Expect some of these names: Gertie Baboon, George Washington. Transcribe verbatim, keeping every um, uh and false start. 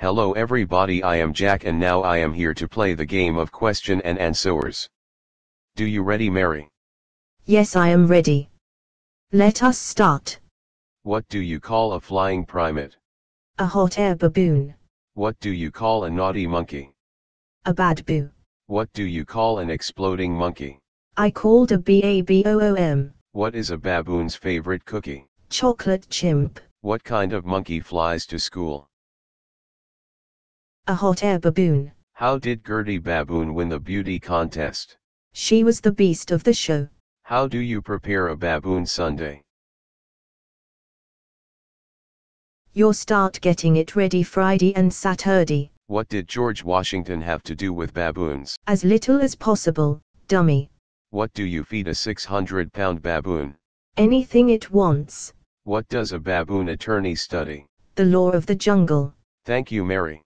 Hello everybody, I am Jack and now I am here to play the game of question and answers. Do you ready, Mary? Yes, I am ready. Let us start. What do you call a flying primate? A hot air baboon. What do you call a naughty monkey? A bad boo. What do you call an exploding monkey? I called a B A B O O M. What is a baboon's favorite cookie? Chocolate chimp. What kind of monkey flies to school? A hot air baboon. How did Gertie Baboon win the beauty contest? She was the beast of the show. How do you prepare a baboon sundae? You start getting it ready Friday and Saturday. What did George Washington have to do with baboons? As little as possible, dummy. What do you feed a six hundred pound baboon? Anything it wants. What does a baboon attorney study? The law of the jungle. Thank you, Mary.